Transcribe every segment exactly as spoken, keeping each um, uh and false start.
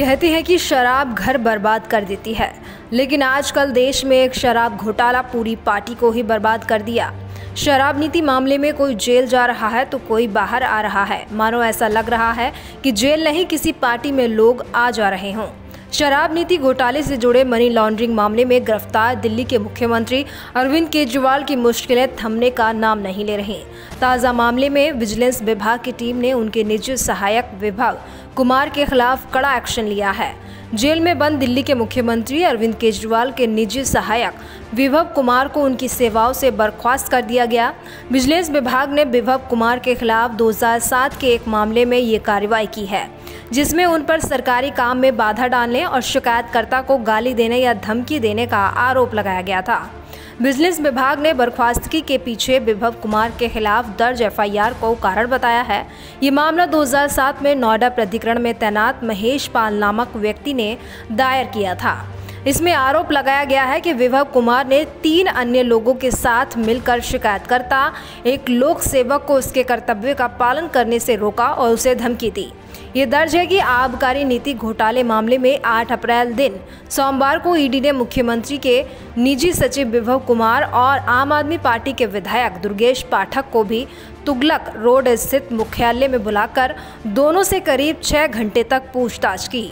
कहते हैं कि शराब घर बर्बाद कर देती है, लेकिन आजकल देश में एक शराब घोटाला पूरी पार्टी को ही बर्बाद कर दिया। शराब नीति मामले में कोई जेल जा रहा है तो कोई बाहर आ रहा है। मानो ऐसा लग रहा है कि जेल नहीं, किसी पार्टी में लोग आ जा रहे हों। शराब नीति घोटाले से जुड़े मनी लॉन्ड्रिंग मामले में गिरफ्तार दिल्ली के मुख्यमंत्री अरविंद केजरीवाल की मुश्किलें थमने का नाम नहीं ले रही। ताज़ा मामले में विजिलेंस विभाग की टीम ने उनके निजी सहायक विभव कुमार के खिलाफ कड़ा एक्शन लिया है। जेल में बंद दिल्ली के मुख्यमंत्री अरविंद केजरीवाल के निजी सहायक विभव कुमार को उनकी सेवाओं से बर्खास्त कर दिया गया। विजिलेंस विभाग ने विभव कुमार के खिलाफ दो हज़ार सात के एक मामले में ये कार्रवाई की है, जिसमें उन पर सरकारी काम में बाधा डालने और शिकायतकर्ता को गाली देने या धमकी देने का आरोप लगाया गया था। विजिलेंस विभाग ने बर्खास्तगी के पीछे विभव कुमार के खिलाफ दर्ज एफ आई आर को कारण बताया है। ये मामला दो हज़ार सात में नोएडा प्राधिकरण में तैनात महेश पाल नामक व्यक्ति ने दायर किया था। इसमें आरोप लगाया गया है कि विभव कुमार ने तीन अन्य लोगों के साथ मिलकर शिकायतकर्ता एक लोक सेवक को उसके कर्तव्य का पालन करने से रोका और उसे धमकी दी। ये दर्ज है कि आबकारी नीति घोटाले मामले में आठ अप्रैल दिन सोमवार को ई डी ने मुख्यमंत्री के निजी सचिव विभव कुमार और आम आदमी पार्टी के विधायक दुर्गेश पाठक को भी तुगलक रोड स्थित मुख्यालय में बुलाकर दोनों से करीब छः घंटे तक पूछताछ की।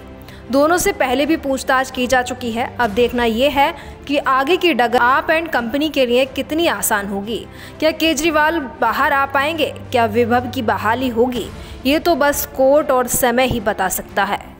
दोनों से पहले भी पूछताछ की जा चुकी है। अब देखना यह है कि आगे की डगर आप एंड कंपनी के लिए कितनी आसान होगी। क्या केजरीवाल बाहर आ पाएंगे? क्या विभव की बहाली होगी? ये तो बस कोर्ट और समय ही बता सकता है।